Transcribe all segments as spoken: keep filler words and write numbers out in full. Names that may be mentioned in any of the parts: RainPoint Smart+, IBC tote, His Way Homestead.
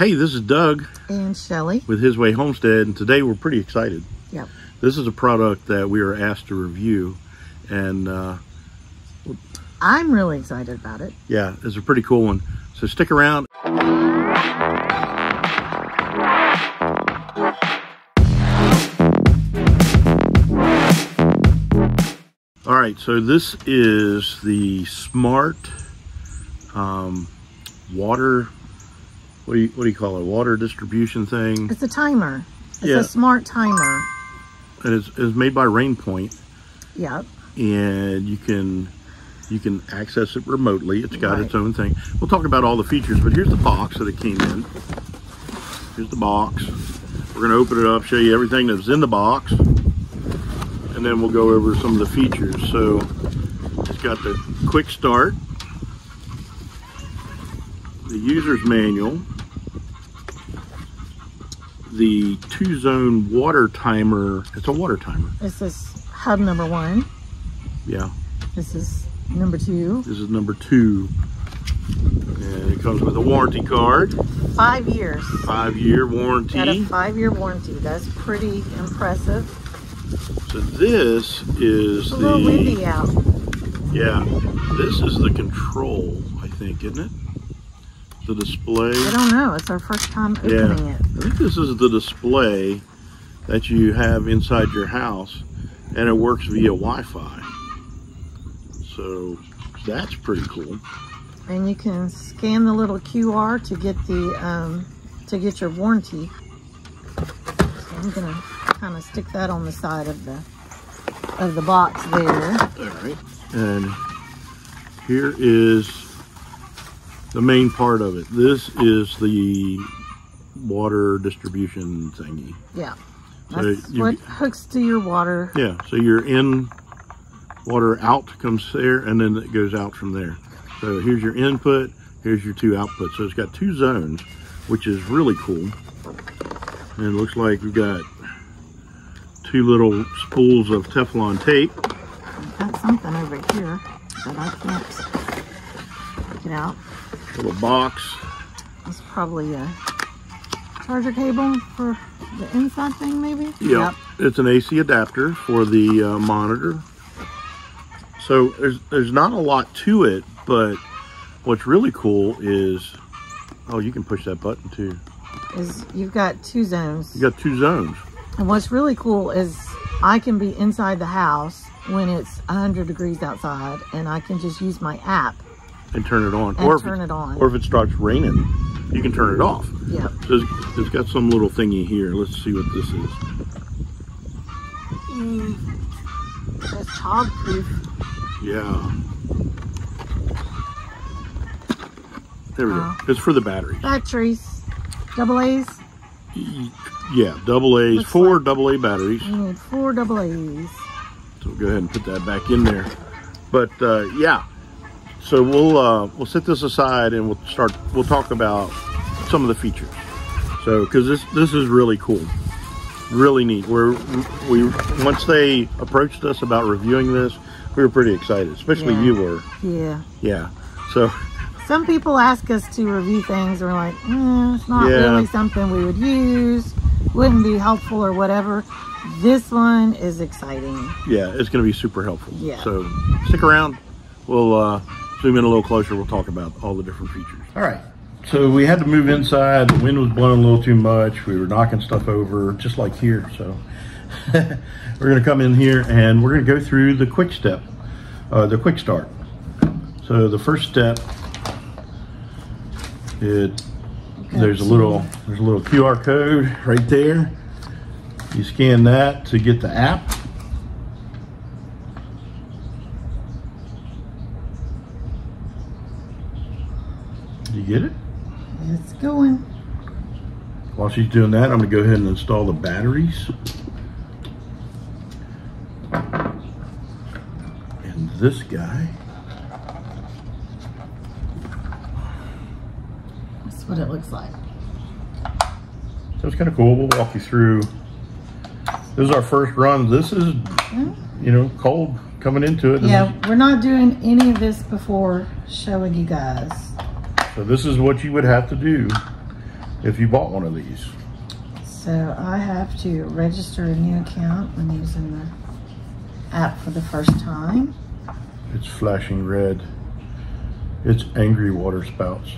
Hey, this is Doug and Shelley with His Way Homestead, and today we're pretty excited. Yep. This is a product that we were asked to review, and uh, I'm really excited about it. Yeah, it's a pretty cool one, so stick around. All right, so this is the Smart um, water. What do, you, what do you call it? Water distribution thing? It's a timer. It's yeah. a smart timer. And it's, it's made by RainPoint. Yep. And you can you can access it remotely. It's got right. its own thing. We'll talk about all the features, but here's the box that it came in. Here's the box. We're going to open it up, show you everything that's in the box, and then we'll go over some of the features. So it's got the quick start, the user's manual, the two-zone water timer. It's a water timer. This is hub number one. Yeah. This is number two. This is number two. And it comes with a warranty card. Five years. Five-year warranty. Got a five-year warranty. That's pretty impressive. So this is the... A little windy out. Yeah. This is the control, I think, isn't it? The display. I don't know. It's our first time opening yeah. it. I think this is the display that you have inside your house, and it works via Wi-Fi. So that's pretty cool. And you can scan the little Q R to get the um, to get your warranty. So I'm gonna kind of stick that on the side of the of the box there. All right. And here is the main part of it. This is the water distribution thingy. Yeah, that's so you, what hooks to your water. Yeah, so your in, water out comes there, and then it goes out from there. So here's your input, here's your two outputs. So it's got two zones, which is really cool. And it looks like we've got two little spools of Teflon tape. I've got something over here that I can't pick it out. Little box. It's probably a charger cable for the inside thing, maybe? Yep. yep. It's an A C adapter for the uh, monitor. So there's, there's not a lot to it, but what's really cool is, oh, you can push that button too. Is you've got two zones. You got two zones. And what's really cool is I can be inside the house when it's one hundred degrees outside, and I can just use my app and turn it on, and or, turn if it, it on. or if it starts raining, you can turn it off. Yeah. So it's, it's got some little thingy here. Let's see what this is. Mm. It says child proof. Yeah. There we uh, go. It's for the batteries. Batteries. Double A's? Yeah, double A's. Looks four like double A batteries. You need four double A's. So go ahead and put that back in there. But uh, yeah. So we'll uh, we'll set this aside, and we'll start. We'll talk about some of the features. So, because this this is really cool, really neat. We're we once they approached us about reviewing this, we were pretty excited. Especially yeah. you were. Yeah. Yeah. So some people ask us to review things. We're like, mm, it's not yeah. really something we would use. Wouldn't be helpful or whatever. This one is exciting. Yeah, it's going to be super helpful. Yeah. So stick around. We'll. Uh, Zoom in a little closer, we'll talk about all the different features. All right, so we had to move inside. The wind was blowing a little too much. We were knocking stuff over, just like here. So we're gonna come in here and we're gonna go through the quick step, uh, the quick start. So the first step, it there's a little there's a little Q R code right there. You scan that to get the app. You get it? It's going. While she's doing that, I'm going to go ahead and install the batteries. And this guy. That's what it looks like. So it's kind of cool. We'll walk you through. This is our first run. This is, yeah. you know, cold coming into it. Yeah, we're not doing any of this before showing you guys. So this is what you would have to do if you bought one of these? So I have to register a new account when using the app for the first time. It's flashing red. It's angry water spouts.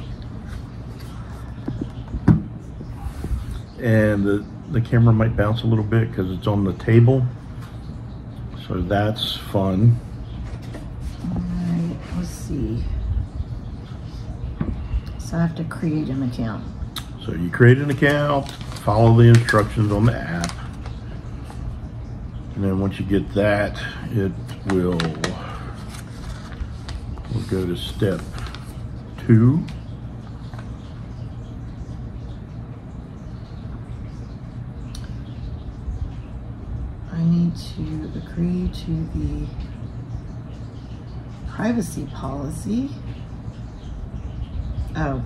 And the, the camera might bounce a little bit because it's on the table. So that's fun. All right, let's see. So I have to create an account. So you create an account, follow the instructions on the app. And then once you get that, it will, we'll go to step two. I need to agree to the privacy policy. Oh,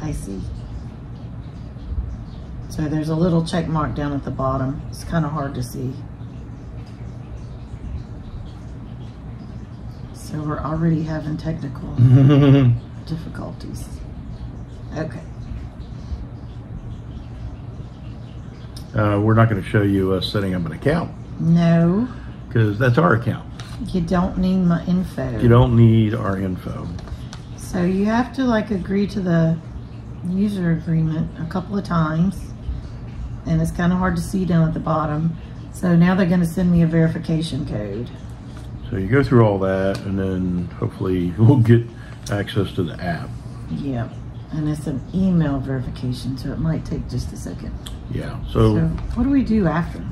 I see. So there's a little check mark down at the bottom. It's kind of hard to see. So we're already having technical difficulties. Okay. Uh, we're not going to show you us setting up an account. No. Because that's our account. You don't need my info. You don't need our info. So you have to like agree to the user agreement a couple of times. And it's kind of hard to see down at the bottom. So now they're going to send me a verification code. So you go through all that, and then hopefully we'll get access to the app. Yeah, and it's an email verification, so it might take just a second. Yeah, so, so what do we do after?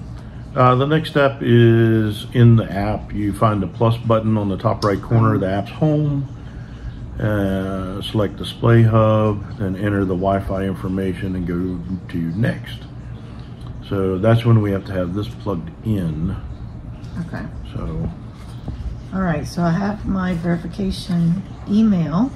Uh, the next step is in the app. You find the plus button on the top right corner of the app's home. Uh, select Display Hub, then enter the Wi-Fi information and go to next. So that's when we have to have this plugged in. Okay. So. All right, so I have my verification email.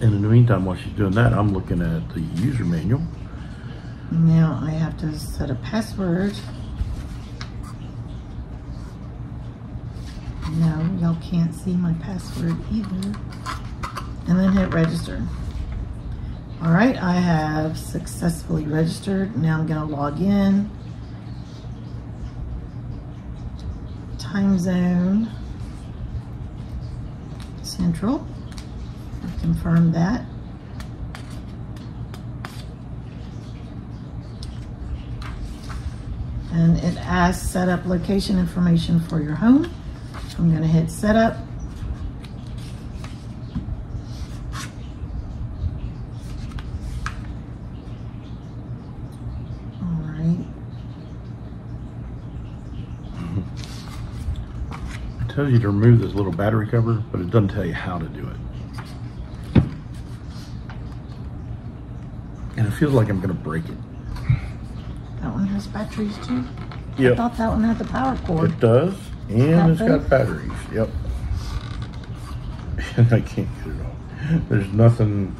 And in the meantime, while she's doing that, I'm looking at the user manual. Now I have to set a password. No, y'all can't see my password either. And then hit register. All right, I have successfully registered. Now I'm gonna log in. Time zone, Central. I confirm that. And it asks set up location information for your home. I'm gonna hit setup. All right. It tells you to remove this little battery cover, but it doesn't tell you how to do it. And it feels like I'm gonna break it. That one has batteries too? Yeah. I thought that one had the power cord. It does. And it's got batteries, yep. And I can't get it off. There's nothing,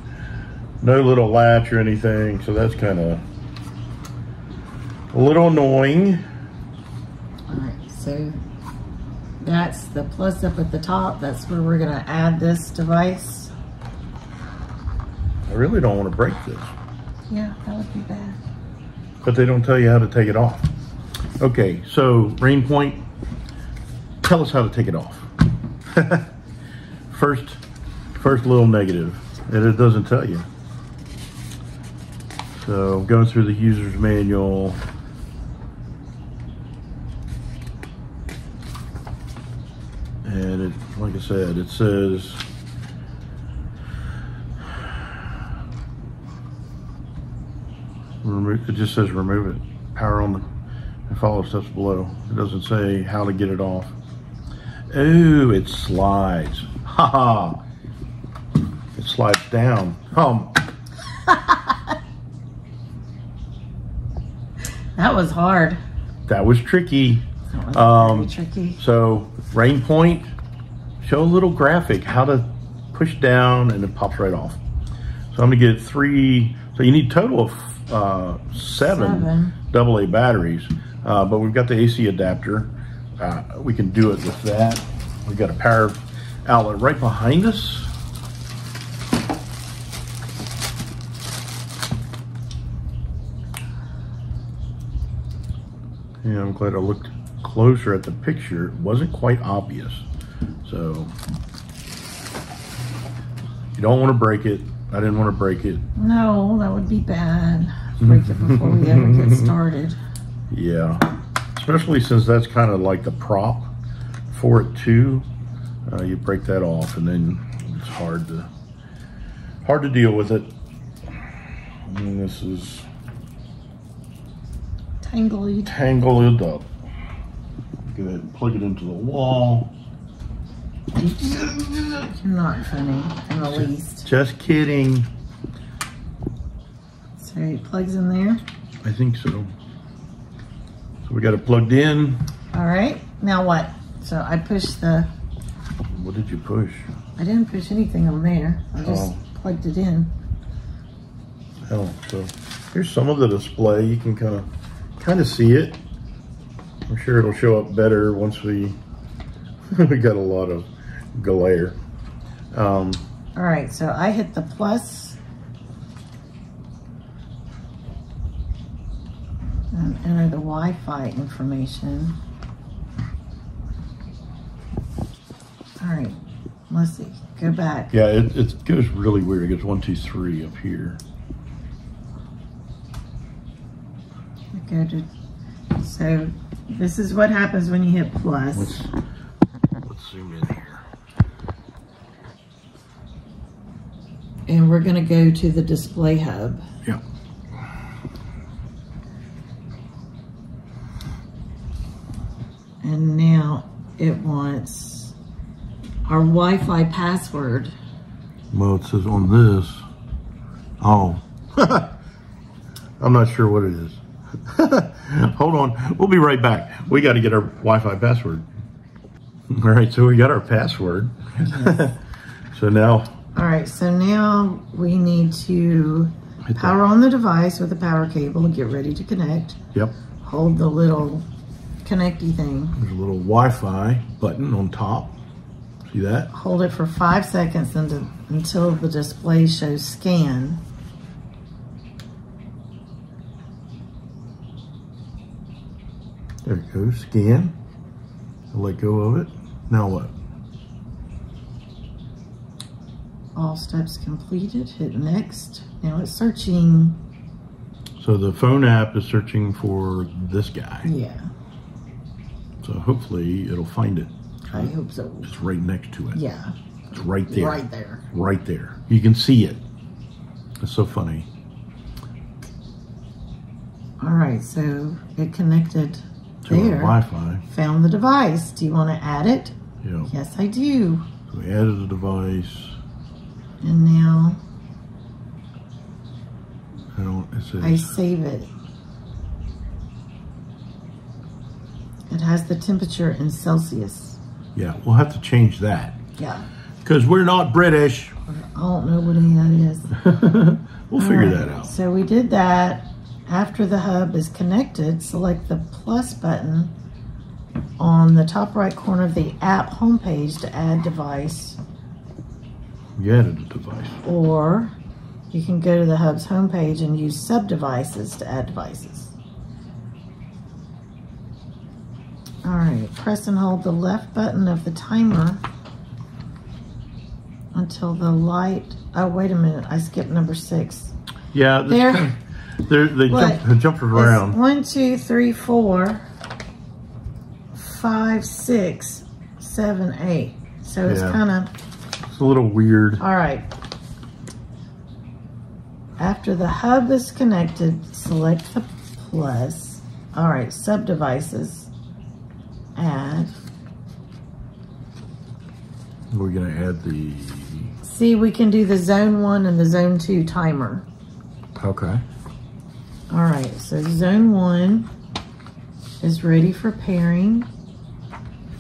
no little latch or anything, so that's kind of a little annoying. All right, so that's the plus up at the top. That's where we're gonna add this device. I really don't want to break this. Yeah, that would be bad. But they don't tell you how to take it off. Okay, so RainPoint, tell us how to take it off. first, first little negative, and it doesn't tell you. So going through the user's manual. And it, like I said, it says, remove, it just says remove it. Power on the, and follow steps below. It doesn't say how to get it off. Oh, it slides. Ha ha. It slides down. Um. That was hard. That was tricky. That was um, very tricky. So, RainPoint, show a little graphic how to push down and it pops right off. So I'm gonna get three. So you need a total of uh, seven, seven double A batteries, uh, but we've got the A C adapter. Uh, we can do it with that. We've got a power outlet right behind us. Yeah, I'm glad I looked closer at the picture. It wasn't quite obvious. So you don't want to break it. I didn't want to break it. No, that would be bad. Break it before we ever get started. Yeah, especially since that's kind of like the prop for it too. Uh, you break that off, and then it's hard to hard to deal with it. And this is tangled, tangled up. Go ahead and plug it into the wall. You're not funny in the least. Just kidding. So it plugs in there? I think so. So we got it plugged in. All right. Now what? So I pushed the... What did you push? I didn't push anything on there. I just oh. plugged it in. Oh, so here's some of the display. You can kind of kind of see it. I'm sure it'll show up better once we... we got a lot of glare. Um, All right, so I hit the plus. And enter the Wi-Fi information. All right, let's see, go back. Yeah, it, it goes really weird. It goes one, two, three up here. I go to, so this is what happens when you hit plus. Let's, let's zoom in here. And we're going to go to the display hub. Yeah. And now it wants our Wi-Fi password. Well, it says on this. Oh. I'm not sure what it is. Hold on. We'll be right back. We got to get our Wi-Fi password. All right. So we got our password. Yes. So now... All right, so now we need to power on the device with a power cable and get ready to connect. Yep. Hold the little connecty thing. There's a little Wi-Fi button on top. See that? Hold it for five seconds until the display shows scan. There it goes, scan. I'll let go of it. Now what? All steps completed, hit next. Now it's searching. So the phone app is searching for this guy. Yeah. So hopefully it'll find it. I hope so. It's right next to it. Yeah. It's right there. Right there. Right there. You can see it. It's so funny. All right, so it connected to there. Wi-Fi. Found the device. Do you want to add it? Yeah. Yes, I do. So we added the device. And now I, don't, it says, I save it. It has the temperature in Celsius. Yeah, we'll have to change that. Yeah. Because we're not British. I don't know what any of that is. We'll figure right. that out. So we did that. After the hub is connected, select the plus button on the top right corner of the app homepage to add device. You added a device. Or you can go to the hub's homepage and use sub-devices to add devices. All right, press and hold the left button of the timer until the light, oh, wait a minute, I skipped number six. Yeah, there, kind of, they're, they jumped jump around. One, two, three, four, five, six, seven, eight. So yeah. It's kind of... a little weird. All right. After the hub is connected, select the plus. All right, sub-devices. Add. We're going to add the... See, we can do the zone one and the zone two timer. Okay. All right, so zone one is ready for pairing.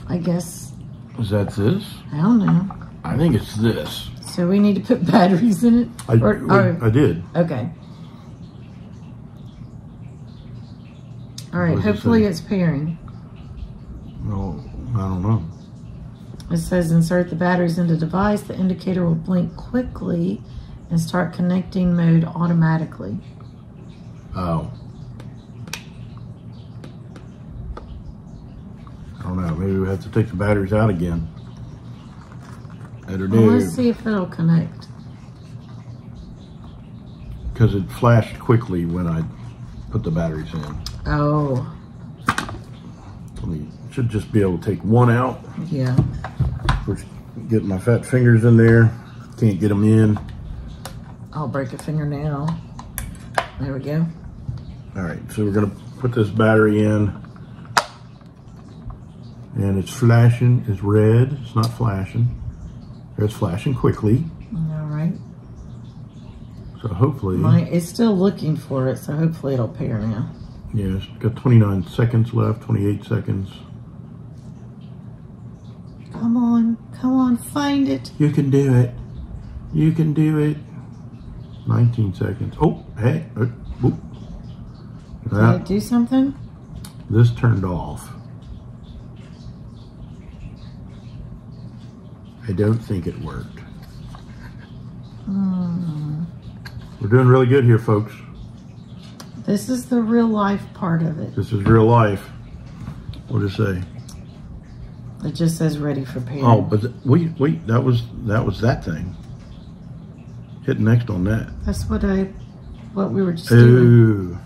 I guess... Is that this? I don't know. I think it's this. So we need to put batteries in it? I, or, or, I did. Okay. All right, hopefully it it's pairing. Well, I don't know. It says insert the batteries into device. The indicator will blink quickly and start connecting mode automatically. Oh. I don't know. Maybe we have to take the batteries out again. Better do. Well, let's see if it'll connect. Because it flashed quickly when I put the batteries in. Oh. We should just be able to take one out. Yeah. First, get my fat fingers in there. Can't get them in. I'll break a finger now. There we go. All right, so we're gonna put this battery in. And it's flashing, it's red, it's not flashing. It's flashing quickly. All right. So hopefully. My, it's still looking for it, so hopefully it'll pair now. Yeah, it's got twenty-nine seconds left, twenty-eight seconds. Come on, come on, find it. You can do it. You can do it. nineteen seconds. Oh, hey. Oh, oh. Did that, I do something? This turned off. I don't think it worked. Mm. We're doing really good here, folks. This is the real life part of it. This is real life. What does it say? It just says ready for pairing. Oh, but th wait, wait, that was that was that thing. Hit next on that. That's what I, what we were just Ooh.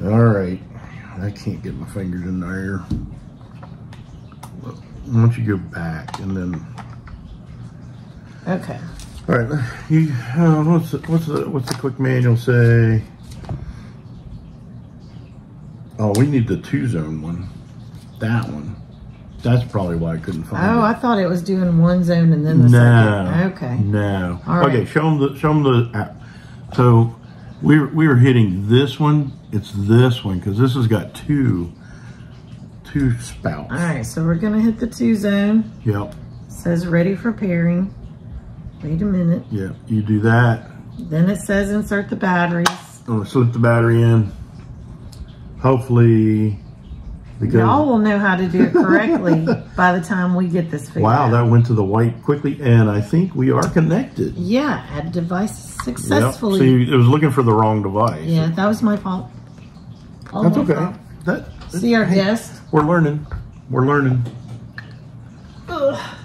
doing. All right, I can't get my fingers in there. Why don't you go back and then? Okay. All right, you, uh, what's, the, what's, the, what's the quick manual say? Oh, we need the two-zone one. That one. That's probably why I couldn't find oh, it. Oh, I thought it was doing one zone and then the no, second. Okay. No. All right. Okay, show them the, show them the app. So we we're, we were hitting this one. It's this one because this has got two, two spouts. All right, so we're going to hit the two-zone. Yep. It says ready for pairing. Wait a minute. Yeah, you do that. Then it says insert the batteries. I'm gonna slip the battery in. Hopefully, because y'all will know how to do it correctly by the time we get this figured out. Wow, that went to the white quickly, and I think we are connected. Yeah, add device successfully. Yep. See, it was looking for the wrong device. Yeah, that was my fault. All That's my okay. Fault. That, that, See our hey, guest. We're learning. We're learning. Ugh.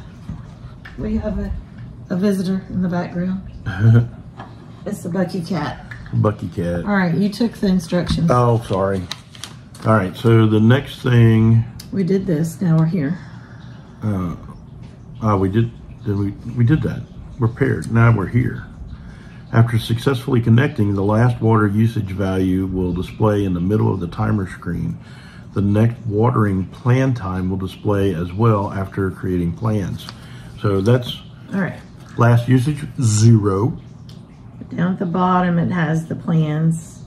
We have a. A visitor in the background. It's the Bucky Cat. Bucky Cat. All right, you took the instructions. Oh, sorry. All right, so the next thing. We did this. Now we're here. Uh, uh we did. Did we? We did that. We're paired. Now we're here. After successfully connecting, the last water usage value will display in the middle of the timer screen. The next watering plan time will display as well after creating plans. So that's all right. Last usage, zero. Down at the bottom, it has the plans.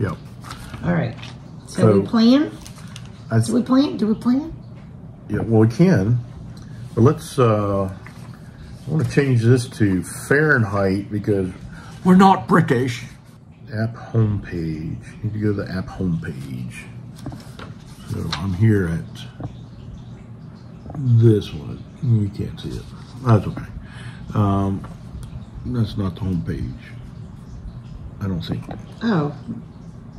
Yep. All right. So, so we plan? Do we plan? Do we plan? Yeah, well, we can. But let's, uh, I want to change this to Fahrenheit because we're not British. App homepage. You need to go to the app homepage. So I'm here at this one. You can't see it. That's okay. Um, that's not the home page. I don't see it. Oh,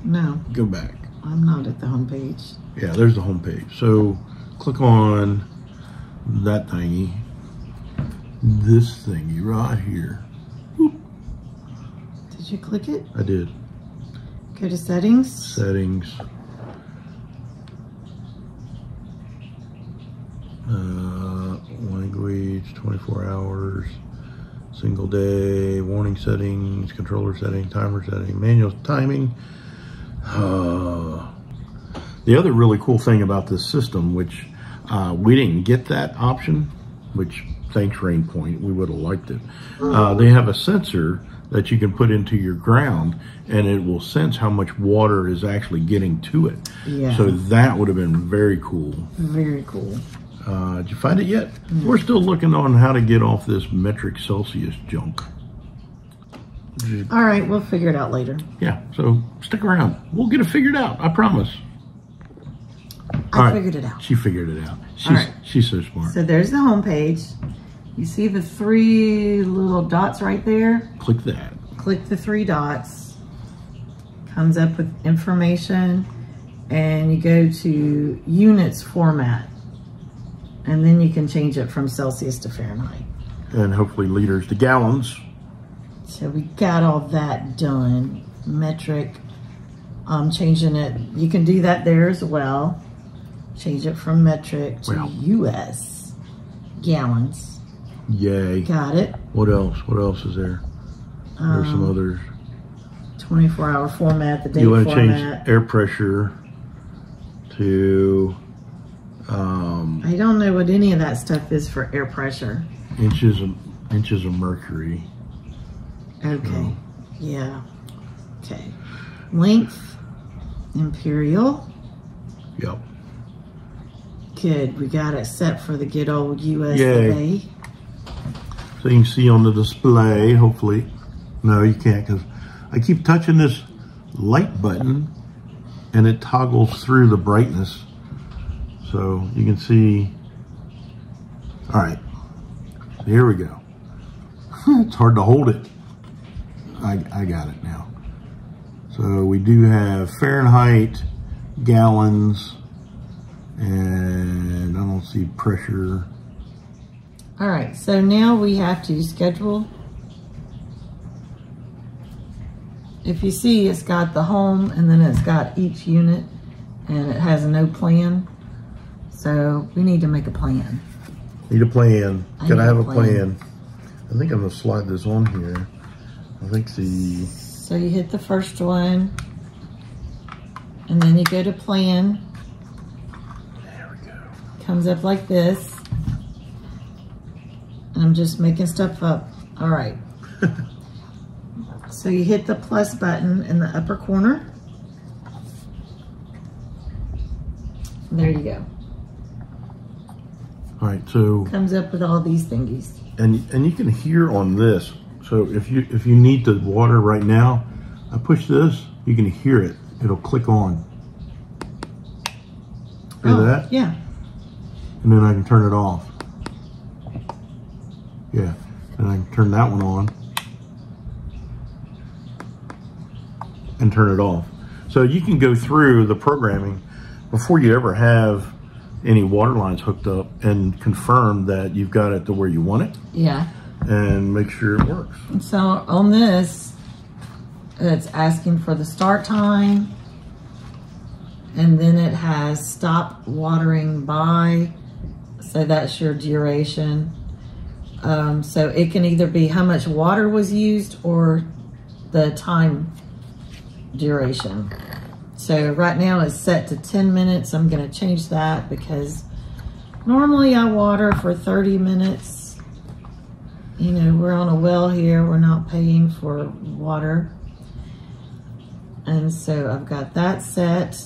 no. Go back. I'm not at the home page. Yeah, there's the home page. So click on that thingy. This thingy right here. Boop. Did you click it? I did. Go to settings. Settings. Uh, language, twenty-four hours, single day, warning settings, controller setting, timer setting, manual timing. Uh, the other really cool thing about this system, which uh, we didn't get that option, which thanks RainPoint, we would have liked it. Uh, they have a sensor that you can put into your ground and it will sense how much water is actually getting to it. Yeah. So that would have been very cool. Very cool. Uh, did you find it yet? Mm. We're still looking on how to get off this metric Celsius junk. All right, we'll figure it out later. Yeah, so stick around. We'll get it figured out, I promise. I figured it out. She figured it out. She's, right. She's so smart. So there's the home page. You see the three little dots right there? Click that. Click the three dots. Comes up with information. And you go to units format. And then you can change it from Celsius to Fahrenheit. And hopefully liters to gallons. So we got all that done. Metric, um, changing it. You can do that there as well. Change it from metric to wow. U S gallons. Yay. Got it. What else? What else is there? Um, There's some others. twenty-four hour format, the day you format. You want to change air pressure to... Um, I don't know what any of that stuff is for air pressure. Inches of, inches of mercury. Okay. So. Yeah. Okay. Length, imperial. Yep. Good. We got it set for the good old U S today. So you can see on the display, hopefully. No, you can't because I keep touching this light button and it toggles through the brightness. So you can see. All right. Here we go. It's hard to hold it. I, I got it now. So we do have Fahrenheit, gallons, and I don't see pressure. All right, so now we have to schedule. If you see, it's got the home and then it's got each unit and it has no plan. So we need to make a plan. Need a plan. I Can I have a plan? plan? I think I'm gonna slide this on here. I think the... So you hit the first one and then you go to plan. Comes up like this. I'm just making stuff up. All right. So you hit the plus button in the upper corner. There you go. All right, so comes up with all these thingies. And and you can hear on this. So if you if you need the water right now, I push this, you can hear it. It'll click on. Hear oh, that? Yeah. And then I can turn it off. Yeah, and I can turn that one on and turn it off. So you can go through the programming before you ever have any water lines hooked up and confirm that you've got it to where you want it. Yeah. And make sure it works. So on this, it's asking for the start time. And then it has stop watering by, so that's your duration. Um, so it can either be how much water was used or the time duration. So right now it's set to ten minutes. I'm gonna change that because normally I water for thirty minutes. You know, we're on a well here. We're not paying for water. And so I've got that set.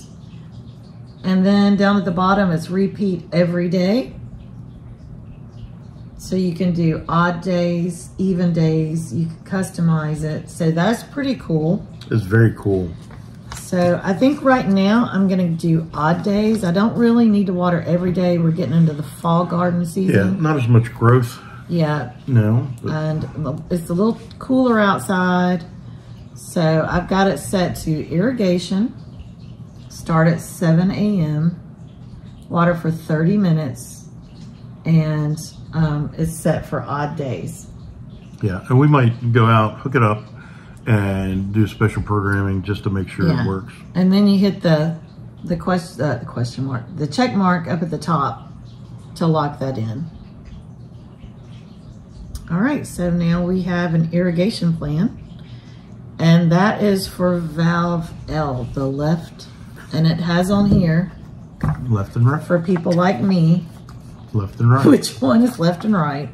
And then down at the bottom, it's repeat every day. So you can do odd days, even days. You can customize it. So that's pretty cool. It's very cool. So I think right now I'm going to do odd days. I don't really need to water every day. We're getting into the fall garden season. Yeah, not as much growth. Yeah. No. But... And it's a little cooler outside. So I've got it set to irrigation. Start at seven A M Water for thirty minutes, and um, it's set for odd days. Yeah, and we might go out, hook it up, and do special programming just to make sure yeah. it works. And then you hit the the question uh, the question mark, the check mark up at the top to lock that in. All right, so now we have an irrigation plan, and that is for valve L, the left. And it has on here, left and right, for people like me, left and right, which one is left and right.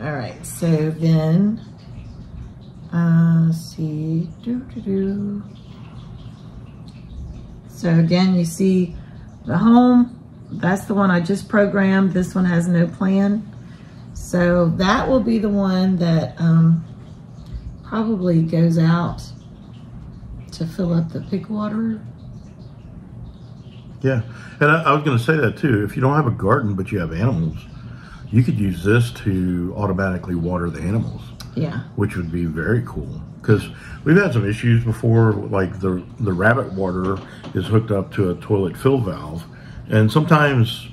All right, so then, uh, let's see, doo, doo, doo. So again, you see the home, that's the one I just programmed. This one has no plan. So that will be the one that um, probably goes out to fill up the pig water. Yeah, and I, I was going to say that too. If you don't have a garden but you have animals, you could use this to automatically water the animals. Yeah, which would be very cool, because we've had some issues before, like the the rabbit water is hooked up to a toilet fill valve, and sometimes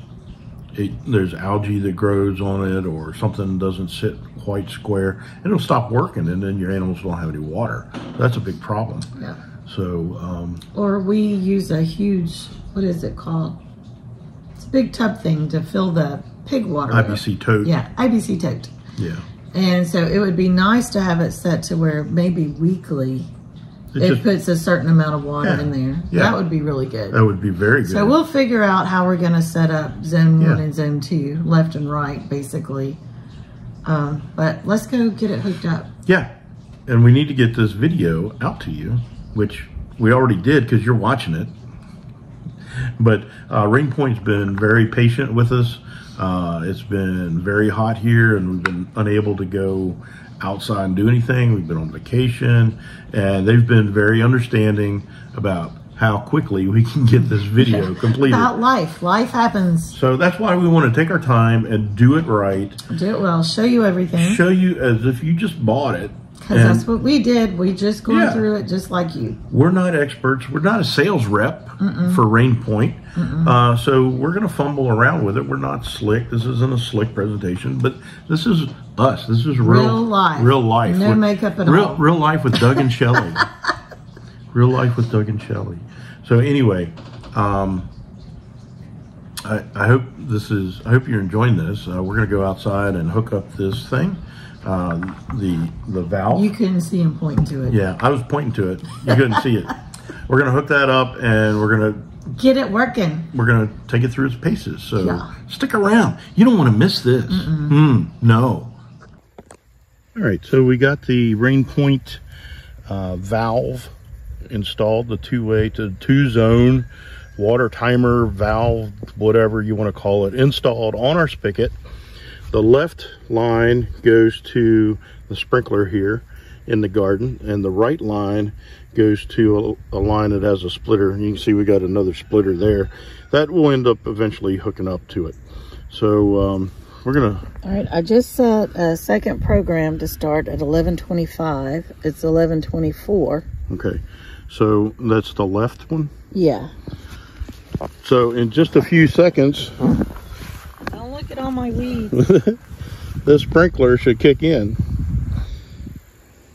it, there's algae that grows on it or something doesn't sit quite square, and it'll stop working, and then your animals don't have any water. That's a big problem. Yeah. So um or we use a huge, what is it called, it's a big tub thing to fill the pig water. I B C tote. Yeah, I B C tote. Yeah. And so it would be nice to have it set to where maybe weekly it, it just puts a certain amount of water yeah, in there. Yeah. That would be really good. That would be very good. So we'll figure out how we're going to set up zone yeah. one and zone two, left and right, basically. Um, but let's go get it hooked up. Yeah. And we need to get this video out to you, which we already did because you're watching it. But uh, RainPoint's been very patient with us. Uh, it's been very hot here, and we've been unable to go outside and do anything. We've been on vacation, and they've been very understanding about how quickly we can get this video completed. About life. Life happens. So that's why we want to take our time and do it right. Do it well. Show you everything. Show you as if you just bought it. Because that's what we did. We just going yeah, through it just like you. We're not experts. We're not a sales rep Mm-mm. for RainPoint. Mm-mm. Uh, so we're going to fumble around with it. We're not slick. This isn't a slick presentation, but this is us. This is real, real life. Real life. No with, makeup at real, all. Real life with Doug and Shelley. Real life with Doug and Shelley. So anyway, um, I, I hope this is. I hope you're enjoying this. Uh, we're going to go outside and hook up this thing. Uh, the the valve. You couldn't see him pointing to it. Yeah, I was pointing to it. You couldn't see it. We're going to hook that up, and we're going to get it working. We're going to take it through its paces. So yeah, stick around. You don't want to miss this. Mm-mm. Mm, no. All right, so we got the RainPoint uh, valve installed, the two-way to two-zone water timer valve, whatever you want to call it, installed on our spigot. The left line goes to the sprinkler here in the garden, and the right line goes to a, a line that has a splitter. And you can see we got another splitter there. That will end up eventually hooking up to it. So um, we're gonna... All right, I just set a second program to start at eleven twenty-five. It's eleven twenty-four. Okay, so that's the left one? Yeah. So in just a few seconds... Look at all my weeds. This sprinkler should kick in.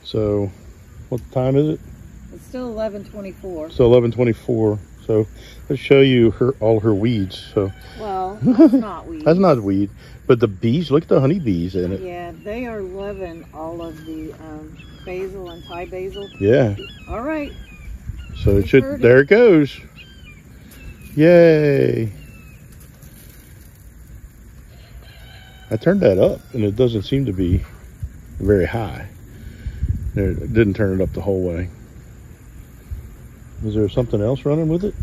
So, what time is it? It's still eleven twenty-four. So eleven twenty-four. So let's show you her all her weeds. So well, that's not weed. That's not weed, but the bees. Look at the honey bees in it. Yeah, they are loving all of the um, basil and Thai basil. Yeah. All right. So it should. It. There it goes. Yay. I turned that up, and it doesn't seem to be very high. It didn't turn it up the whole way. Was there something else running with it?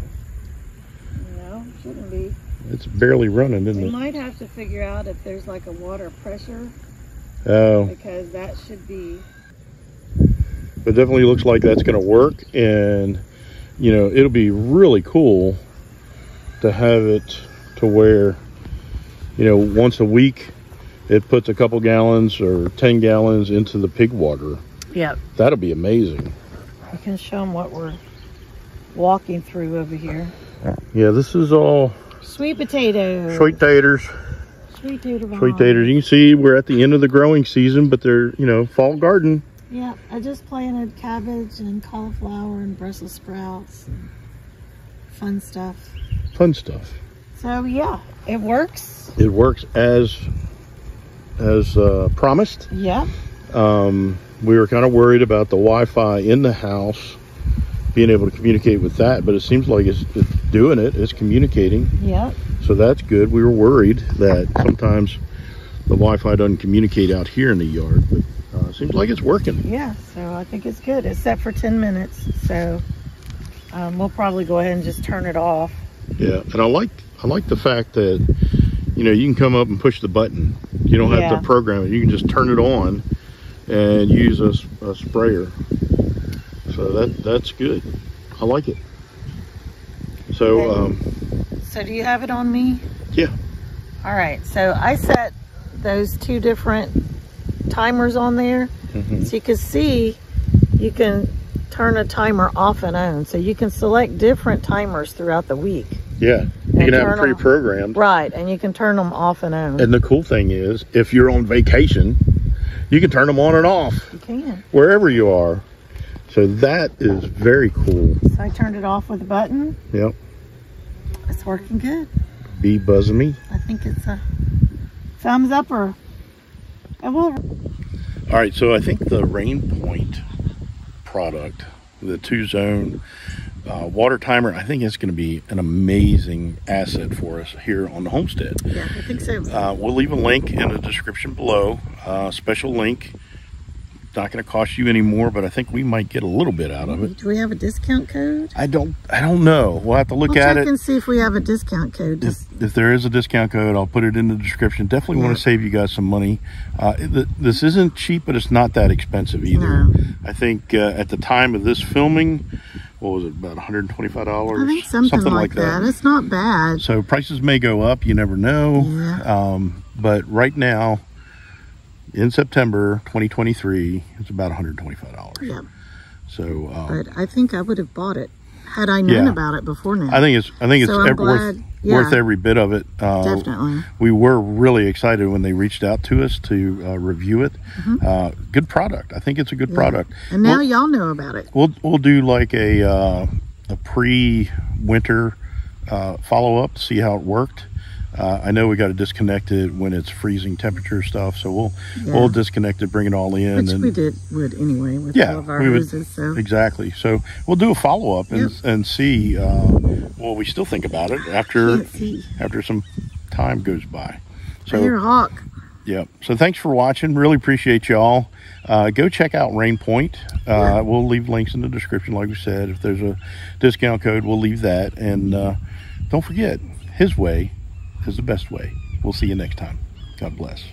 No, it shouldn't be. It's barely running, isn't it? We might have to figure out if there's like a water pressure. Oh. Because that should be. It definitely looks like that's going to work, and, you know, it'll be really cool to have it to where... You know, once a week, it puts a couple gallons or ten gallons into the pig water. Yeah. That'll be amazing. I can show them what we're walking through over here. Yeah, this is all... Sweet potatoes. Sweet taters. Sweet taters. Sweet taters. You can see we're at the end of the growing season, but they're, you know, fall garden. Yeah, I just planted cabbage and cauliflower and Brussels sprouts and fun stuff. Fun stuff. So, yeah, it works. It works as as uh, promised. Yeah. Um, we were kind of worried about the Wi-Fi in the house, being able to communicate with that, but it seems like it's, it's doing it. It's communicating. Yeah. So that's good. We were worried that sometimes the Wi-Fi doesn't communicate out here in the yard, but uh, it seems like it's working. Yeah, so I think it's good. It's set for ten minutes, so um, we'll probably go ahead and just turn it off. Yeah, and I like... I like the fact that, you know, you can come up and push the button. You don't have yeah. to program it. You can just turn it on and use a, a sprayer. So that that's good. I like it. So okay. um so do you have it on me? Yeah. All right, so I set those two different timers on there. Mm-hmm. So you can see you can turn a timer off and on, so you can select different timers throughout the week. Yeah, you can have them pre-programmed. Right, and you can turn them off and on. And the cool thing is, if you're on vacation, you can turn them on and off. You can. Wherever you are. So that is very cool. So I turned it off with a button. Yep. It's working good. Bee buzzing me. I think it's a thumbs up or a will. All right, so I think the RainPoint product, the two-zone uh, water timer, I think it's going to be an amazing asset for us here on the homestead. Yeah, I think so. Uh, we'll leave a link in the description below, uh, special link. Not going to cost you any more, but I think we might get a little bit out of it. Do we have a discount code? I don't. I don't know. We'll have to look we'll at check it and see if we have a discount code. If, if there is a discount code, I'll put it in the description. Definitely yeah. want to save you guys some money. Uh, th this isn't cheap, but it's not that expensive either. No. I think uh, at the time of this filming, what was it, about one hundred twenty-five dollars? I think something, something like, like that. that. It's not bad. So prices may go up. You never know. Yeah. Um, but right now, in September twenty twenty-three, it's about one hundred twenty-five dollars. Yeah. So, um, but I think I would have bought it had I known yeah. about it before now. I think it's I think it's so ever, worth, yeah. worth every bit of it. Uh, Definitely. We were really excited when they reached out to us to uh, review it. Mm-hmm. uh, good product. I think it's a good yeah. product. And now y'all know about it. We'll we'll do like a uh, a pre-winter uh, follow-up to see how it worked. Uh, I know we got to disconnect it when it's freezing temperature stuff, so we'll yeah. we'll disconnect it, bring it all in. Which and, we did would anyway with yeah, all of our roses. So. Exactly. So we'll do a follow up and yep. and see uh, what we still think about it after after some time goes by. So you're a hawk. Yep. Yeah. So thanks for watching. Really appreciate y'all. Uh, go check out RainPoint. Uh, yeah. We'll leave links in the description, like we said. If there's a discount code, we'll leave that. And uh, don't forget, His Way is the best way. We'll see you next time. God bless.